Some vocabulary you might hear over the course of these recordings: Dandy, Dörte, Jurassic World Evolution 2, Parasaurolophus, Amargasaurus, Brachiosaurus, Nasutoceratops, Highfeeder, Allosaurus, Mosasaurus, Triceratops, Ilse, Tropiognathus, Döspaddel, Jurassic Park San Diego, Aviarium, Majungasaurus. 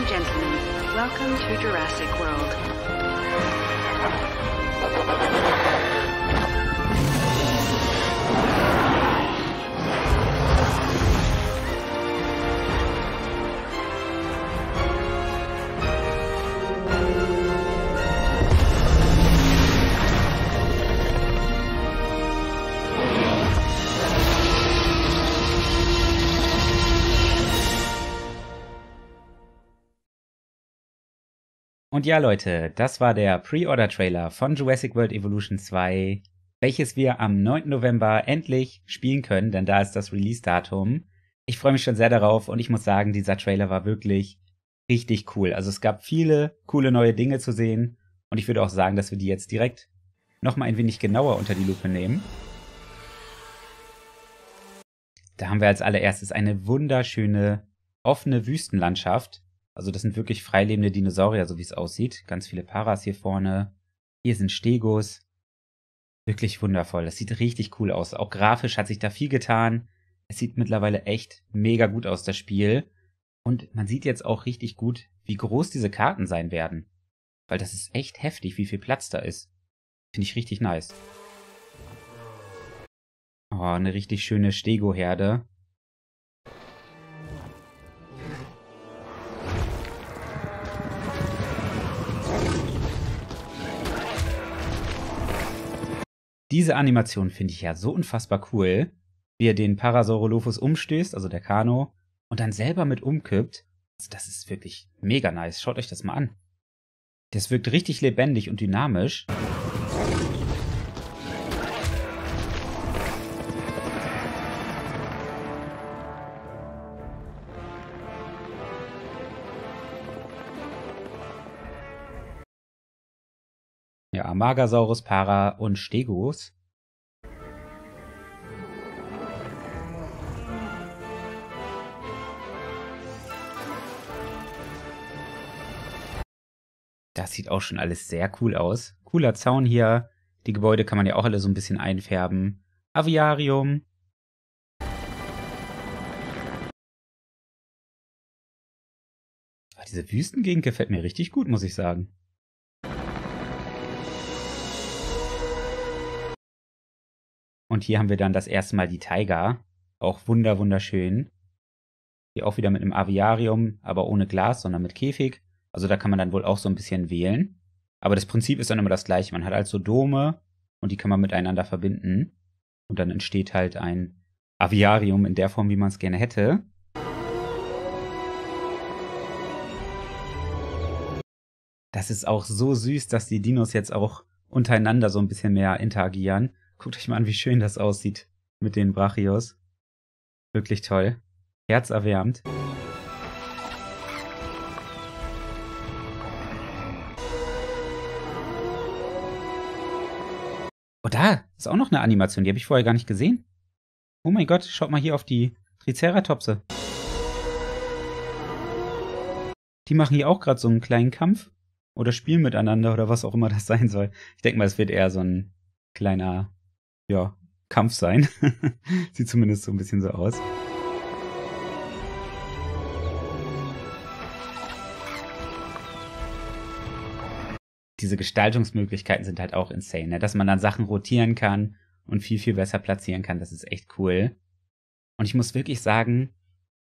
and gentlemen, welcome to Jurassic World. Und ja, Leute, das war der Pre-Order-Trailer von Jurassic World Evolution 2, welches wir am 9. November endlich spielen können, denn da ist das Release-Datum. Ich freue mich schon sehr darauf und ich muss sagen, dieser Trailer war wirklich richtig cool. Also es gab viele coole neue Dinge zu sehen und ich würde auch sagen, dass wir die jetzt direkt nochmal ein wenig genauer unter die Lupe nehmen. Da haben wir als allererstes eine wunderschöne, offene Wüstenlandschaft. Also das sind wirklich freilebende Dinosaurier, so wie es aussieht. Ganz viele Paras hier vorne. Hier sind Stegos. Wirklich wundervoll. Das sieht richtig cool aus. Auch grafisch hat sich da viel getan. Es sieht mittlerweile echt mega gut aus, das Spiel. Und man sieht jetzt auch richtig gut, wie groß diese Karten sein werden. Weil das ist echt heftig, wie viel Platz da ist. Finde ich richtig nice. Oh, eine richtig schöne Stego-Herde. Diese Animation finde ich ja so unfassbar cool, wie er den Parasaurolophus umstößt, also der Kano, und dann selber mit umkippt. Also das ist wirklich mega nice. Schaut euch das mal an. Das wirkt richtig lebendig und dynamisch. Ja, Amargasaurus, Para und Stegos. Das sieht auch schon alles sehr cool aus. Cooler Zaun hier. Die Gebäude kann man ja auch alle so ein bisschen einfärben. Aviarium. Diese Wüstengegend gefällt mir richtig gut, muss ich sagen. Und hier haben wir dann das erste Mal die Tiger, auch wunderschön. Hier auch wieder mit einem Aviarium, aber ohne Glas, sondern mit Käfig. Also da kann man dann wohl auch so ein bisschen wählen. Aber das Prinzip ist dann immer das gleiche. Man hat also Dome und die kann man miteinander verbinden. Und dann entsteht halt ein Aviarium in der Form, wie man es gerne hätte. Das ist auch so süß, dass die Dinos jetzt auch untereinander so ein bisschen mehr interagieren. Guckt euch mal an, wie schön das aussieht mit den Brachios. Wirklich toll. Herzerwärmend. Oh, da ist auch noch eine Animation. Die habe ich vorher gar nicht gesehen. Oh mein Gott, schaut mal hier auf die Triceratopse. Die machen hier auch gerade so einen kleinen Kampf. Oder spielen miteinander oder was auch immer das sein soll. Ich denke mal, es wird eher so ein kleiner... ja, Kampf sein. Sieht zumindest so ein bisschen so aus. Diese Gestaltungsmöglichkeiten sind halt auch insane, ne? Dass man dann Sachen rotieren kann und viel, viel besser platzieren kann. Das ist echt cool. Und ich muss wirklich sagen,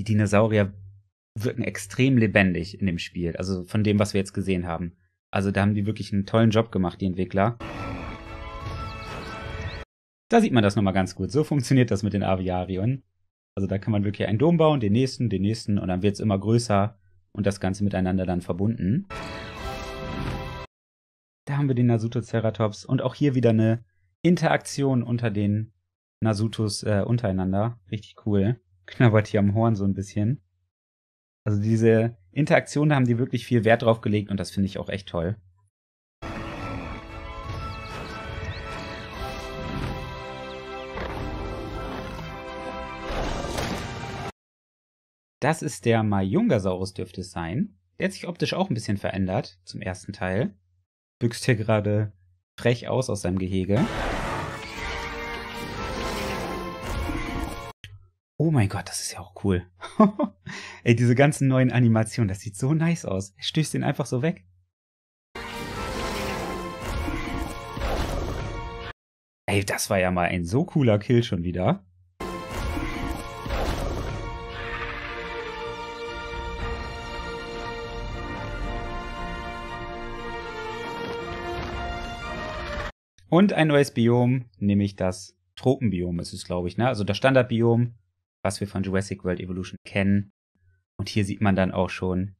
die Dinosaurier wirken extrem lebendig in dem Spiel. Also von dem, was wir jetzt gesehen haben. Also da haben die wirklich einen tollen Job gemacht, die Entwickler. Da sieht man das nochmal ganz gut. So funktioniert das mit den Aviarien. Also da kann man wirklich einen Dom bauen, den nächsten und dann wird es immer größer und das Ganze miteinander dann verbunden. Da haben wir den Nasutoceratops und auch hier wieder eine Interaktion unter den Nasutos untereinander. Richtig cool. Knabbert hier am Horn so ein bisschen. Also diese Interaktion, da haben die wirklich viel Wert drauf gelegt und das finde ich auch echt toll. Das ist der Majungasaurus, dürfte es sein. Der hat sich optisch auch ein bisschen verändert zum ersten Teil. Büchst hier gerade frech aus seinem Gehege. Oh mein Gott, das ist ja auch cool. Ey, diese ganzen neuen Animationen, das sieht so nice aus. Er stößt den einfach so weg. Ey, das war ja mal ein so cooler Kill schon wieder. Und ein neues Biom, nämlich das Tropenbiom ist es, glaube ich, ne? Also das Standardbiom, was wir von Jurassic World Evolution kennen. Und hier sieht man dann auch schon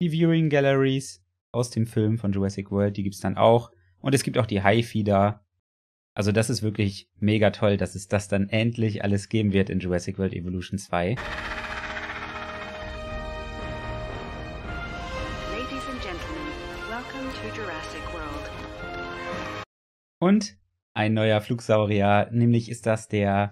die Viewing Galleries aus dem Film von Jurassic World, die gibt es dann auch. Und es gibt auch die Highfeeder. Also das ist wirklich mega toll, dass es das dann endlich alles geben wird in Jurassic World Evolution 2. Und ein neuer Flugsaurier, nämlich ist das der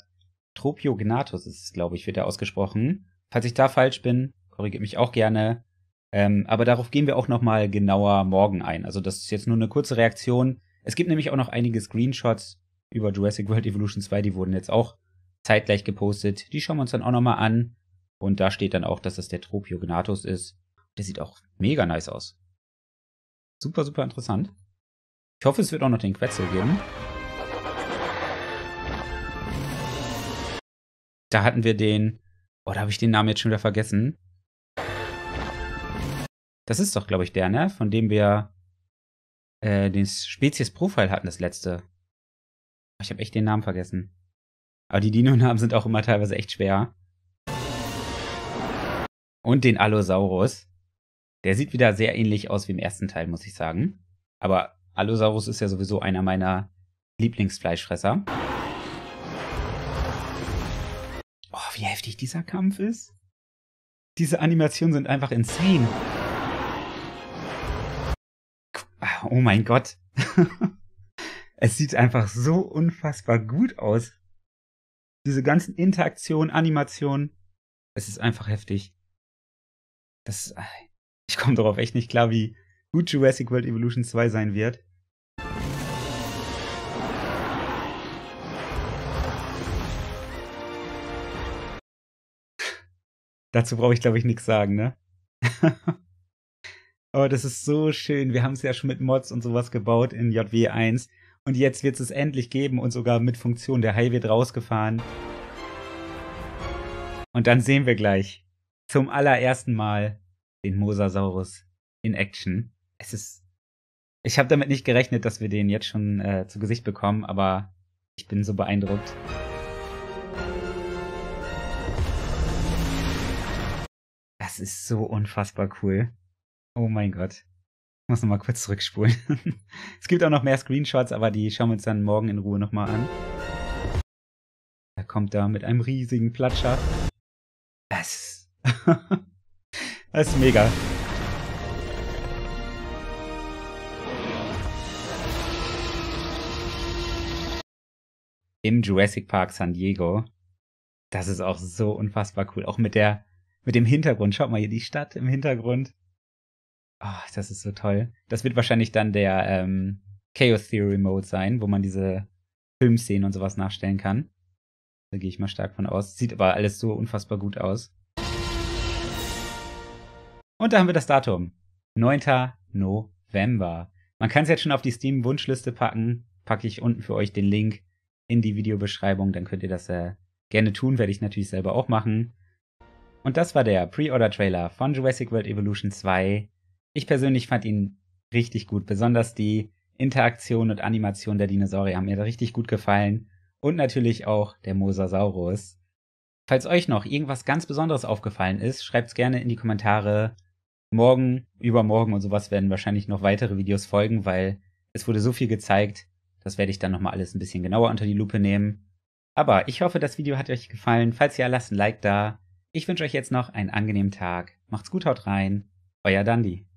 Tropiognathus, ist es, glaube ich, wird er ausgesprochen. Falls ich da falsch bin, korrigiert mich auch gerne. Aber darauf gehen wir auch nochmal genauer morgen ein. Also das ist jetzt nur eine kurze Reaktion. Es gibt nämlich auch noch einige Screenshots über Jurassic World Evolution 2, die wurden jetzt auch zeitgleich gepostet. Die schauen wir uns dann auch nochmal an. Und da steht dann auch, dass das der Tropiognathus ist. Der sieht auch mega nice aus. Super, super interessant. Ich hoffe, es wird auch noch den Quetzal geben. Da hatten wir den... Oh, da habe ich den Namen jetzt schon wieder vergessen. Das ist doch, glaube ich, der, ne? Von dem wir den Spezies-Profil hatten, das letzte. Ich habe echt den Namen vergessen. Aber die Dino-Namen sind auch immer teilweise echt schwer. Und den Allosaurus. Der sieht wieder sehr ähnlich aus wie im ersten Teil, muss ich sagen. Aber... Allosaurus ist ja sowieso einer meiner Lieblingsfleischfresser. Oh, wie heftig dieser Kampf ist. Diese Animationen sind einfach insane. Oh mein Gott. Es sieht einfach so unfassbar gut aus. Diese ganzen Interaktionen, Animationen. Es ist einfach heftig. Das, ich komme darauf echt nicht klar, wie gut Jurassic World Evolution 2 sein wird. Dazu brauche ich, glaube ich, nichts sagen, ne? Oh, das ist so schön. Wir haben es ja schon mit Mods und sowas gebaut in JW1. Und jetzt wird es endlich geben und sogar mit Funktion. Der Hai wird rausgefahren. Und dann sehen wir gleich zum allerersten Mal den Mosasaurus in Action. Es ist... Ich habe damit nicht gerechnet, dass wir den jetzt schon zu Gesicht bekommen, aber ich bin so beeindruckt. Das ist so unfassbar cool. Oh mein Gott. Ich muss nochmal kurz zurückspulen. Es gibt auch noch mehr Screenshots, aber die schauen wir uns dann morgen in Ruhe nochmal an. Da kommt er mit einem riesigen Platscher. Das, das ist mega. Im Jurassic Park San Diego. Das ist auch so unfassbar cool. Auch mit dem Hintergrund. Schaut mal hier, die Stadt im Hintergrund. Oh, das ist so toll. Das wird wahrscheinlich dann der Chaos Theory Mode sein, wo man diese Filmszenen und sowas nachstellen kann. Da gehe ich mal stark von aus. Sieht aber alles so unfassbar gut aus. Und da haben wir das Datum. 9. November. Man kann es jetzt schon auf die Steam-Wunschliste packen. Packe ich unten für euch den Link in die Videobeschreibung, dann könnt ihr das gerne tun, werde ich natürlich selber auch machen. Und das war der Pre-Order-Trailer von Jurassic World Evolution 2. Ich persönlich fand ihn richtig gut, besonders die Interaktion und Animation der Dinosaurier haben mir richtig gut gefallen und natürlich auch der Mosasaurus. Falls euch noch irgendwas ganz Besonderes aufgefallen ist, schreibt es gerne in die Kommentare. Morgen, übermorgen und sowas werden wahrscheinlich noch weitere Videos folgen, weil es wurde so viel gezeigt. Das werde ich dann nochmal alles ein bisschen genauer unter die Lupe nehmen. Aber ich hoffe, das Video hat euch gefallen. Falls ja, lasst ein Like da. Ich wünsche euch jetzt noch einen angenehmen Tag. Macht's gut, haut rein. Euer Dandy.